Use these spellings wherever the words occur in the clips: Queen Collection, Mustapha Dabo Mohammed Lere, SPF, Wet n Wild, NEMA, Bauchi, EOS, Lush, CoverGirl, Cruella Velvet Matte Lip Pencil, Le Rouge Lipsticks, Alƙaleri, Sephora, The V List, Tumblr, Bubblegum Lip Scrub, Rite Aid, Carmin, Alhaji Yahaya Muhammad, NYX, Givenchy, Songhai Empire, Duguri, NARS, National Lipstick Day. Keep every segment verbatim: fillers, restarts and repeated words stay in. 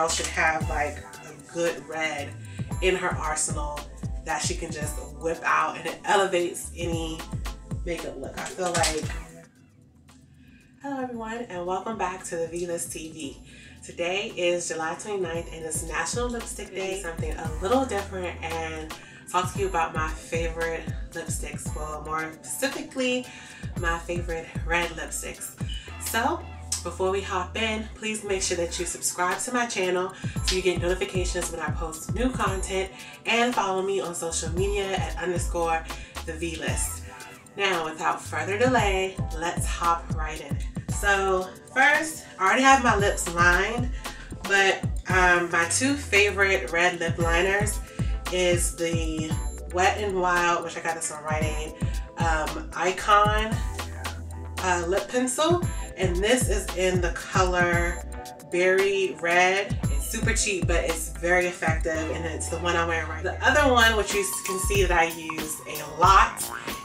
girl should have like a good red in her arsenal that she can just whip out, and it elevates any makeup look. I feel like, hello everyone and welcome back to the V-List T V. Today is July twenty-ninth and it's National Lipstick Day. Something a little different and talk to you about my favorite lipsticks, well more specifically my favorite red lipsticks. So before we hop in, please make sure that you subscribe to my channel so you get notifications when I post new content, and follow me on social media at underscore the V-List. Now without further delay, let's hop right in. So first, I already have my lips lined, but um, my two favorite red lip liners is the Wet n Wild, which I got this on Rite Aid, um, Icon uh, Lip Pencil, and this is in the color Berry Red. It's super cheap, but it's very effective, and it's the one I'm wearing right now. The other one, which you can see that I use a lot,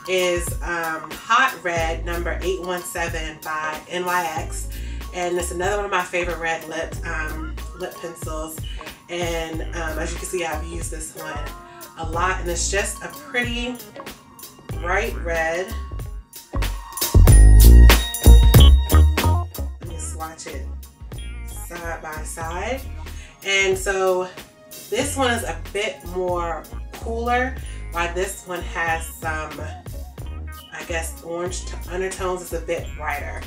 is um, Hot Red number eight one seven by N Y X, and it's another one of my favorite red lip, um, lip pencils. And um, as you can see, I've used this one a lot, and it's just a pretty bright red. Let me swatch it side by side. And so this one is a bit more cooler, while this one has some, I guess, orange undertones. It's a bit brighter.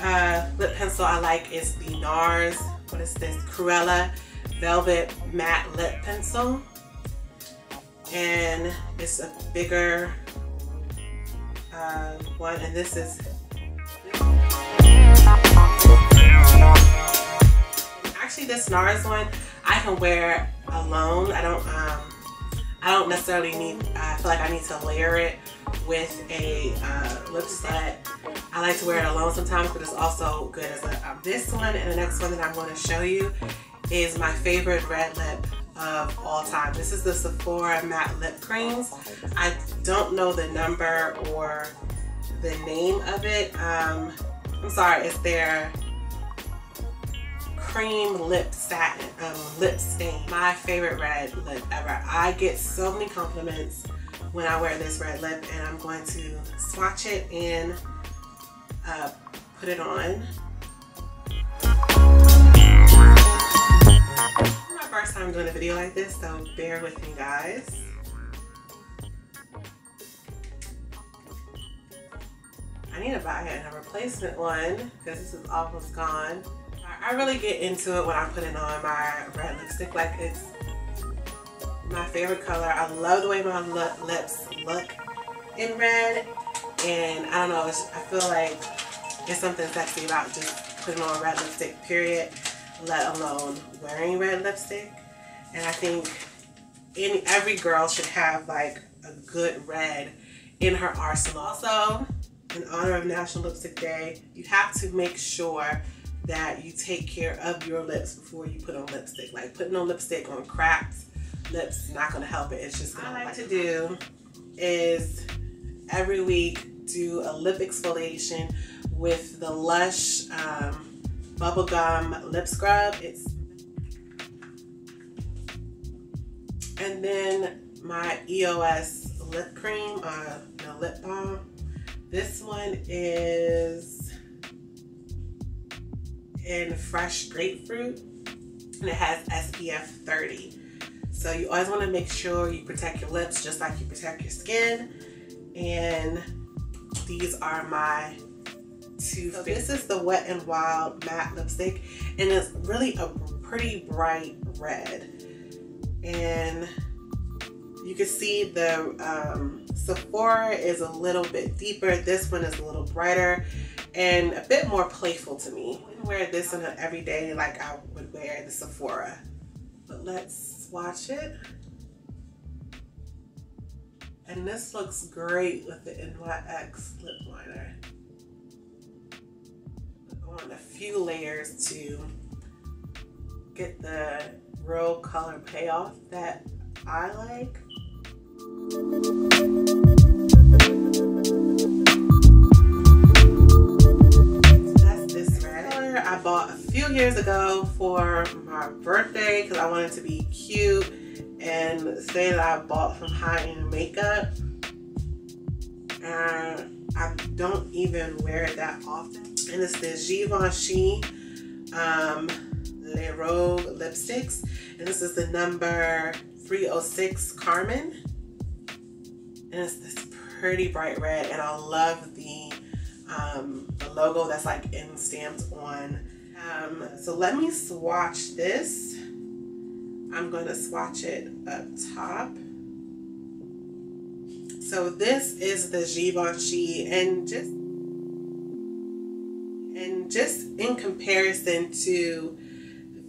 Uh, lip pencil I like is the NARS, what is this, Cruella Velvet Matte Lip Pencil, and it's a bigger uh, one, and this is, actually this NARS one I can wear alone. I don't um, I don't necessarily need, I feel like I need to layer it with a uh, lip set. I like to wear it alone sometimes, but it's also good as a, um, this one and the next one that I'm going to show you is my favorite red lip of all time. This is the Sephora Matte Lip Creams. I don't know the number or the name of it. Um, I'm sorry, it's their cream lip satin, um, lip stain. My favorite red lip ever. I get so many compliments when I wear this red lip, and I'm going to swatch it and uh, put it on. This is my first time doing a video like this, so bear with me guys. I need to buy a replacement one because this is almost gone. I really get into it when I'm putting on my red lipstick, like it's my favorite color. I love the way my lips look in red, and I don't know, it's, I feel like there's something sexy about just putting on red lipstick period, let alone wearing red lipstick. And I think any, every girl should have like a good red in her arsenal. Also, in honor of National Lipstick Day, you have to make sure that you take care of your lips before you put on lipstick. Like putting on lipstick on cracked lips not gonna help it. It's just gonna, what I like to do is every week do a lip exfoliation with the Lush um, Bubblegum Lip Scrub. It's, and then my E O S lip cream, uh, the lip balm. This one is in fresh grapefruit, and it has S P F thirty. So you always want to make sure you protect your lips just like you protect your skin. And these are my two. So this is the Wet n Wild matte lipstick, and it's really a pretty bright red. And you can see the um, Sephora is a little bit deeper. This one is a little brighter and a bit more playful to me. I wouldn't wear this on an everyday like I would wear the Sephora. But let's swatch it. And this looks great with the N Y X lip liner. I want a few layers to get the real color payoff that I like. So that's this red. few years ago for my birthday because I wanted to be cute and say that I bought some high-end makeup. And I don't even wear it that often. And it's the Givenchy um, Le Rouge Lipsticks. And this is the number three oh six Carmen. And it's this pretty bright red. And I love the, um, the logo that's like in stamped on. Um, so let me swatch this. I'm going to swatch it up top. So this is the Givenchy, and just and just in comparison to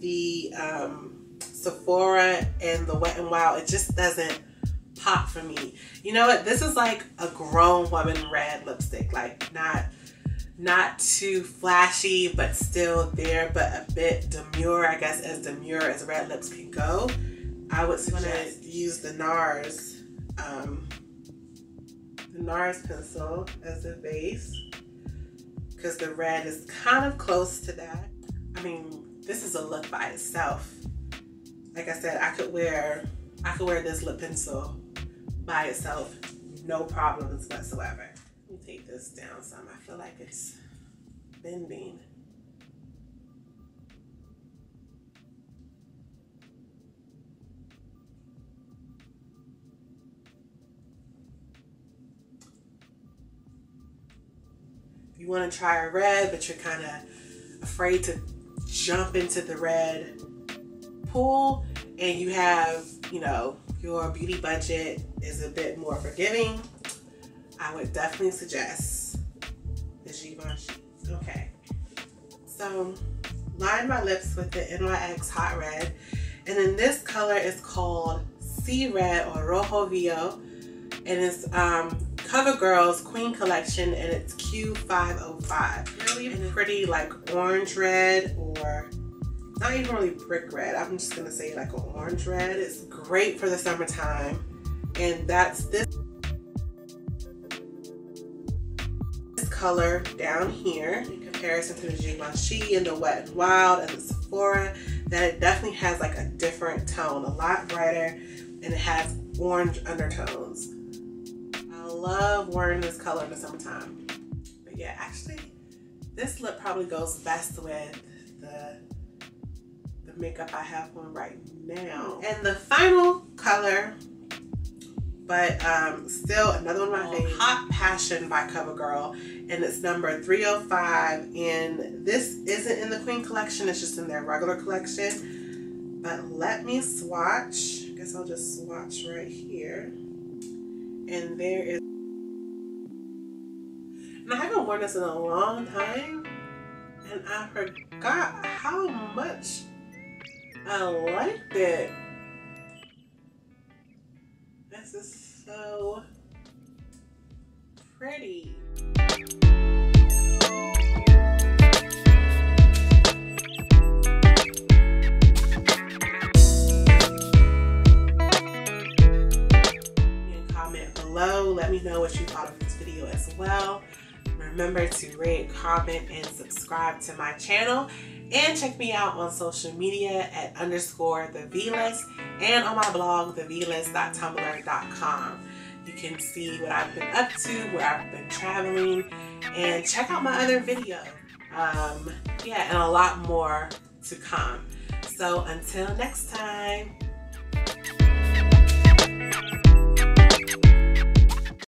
the um, Sephora and the Wet n Wild, it just doesn't pop for me. You know what? This is like a grown woman red lipstick, like not not too flashy, but still there, but a bit demure. I guess as demure as red lips can go. I would suggest to use the NARS. Um, NARS pencil as a base because the red is kind of close to that. I mean, this is a look by itself. Like I said, I could wear I could wear this lip pencil by itself, no problems whatsoever. Let me take this down some. I feel like it's bending. You want to try a red, but you're kind of afraid to jump into the red pool, and you have, you know, your beauty budget is a bit more forgiving, I would definitely suggest the Givenchy. Okay, so line my lips with the N Y X Hot Red, and then this color is called Sea Red or Rojo Vivo, and it's um, CoverGirl's Queen Collection, and it's Q five oh five. Really pretty, like orange red, or not even really brick red. I'm just gonna say like an orange red. It's great for the summertime, and that's this, this color down here in comparison to the Givenchy and the Wet n Wild and the Sephora. That it definitely has like a different tone, a lot brighter, and it has orange undertones. Love wearing this color in the summertime. But yeah, actually this lip probably goes best with the, the makeup I have on right now. And the final color, but um, still another one of my favorites, Hot Passion by CoverGirl, and it's number three oh five, and this isn't in the Queen Collection, it's just in their regular collection. But let me swatch. I guess I'll just swatch right here. And there is, and I haven't worn this in a long time, and I forgot how much I liked it. This is so pretty. Comment below, let me know what you thought of this video as well. Remember to rate, comment, and subscribe to my channel, and check me out on social media at underscore the V-List, and on my blog the V list dot tumblr dot com. You can see what I've been up to, where I've been traveling, and check out my other video. Um, yeah, and a lot more to come. So until next time.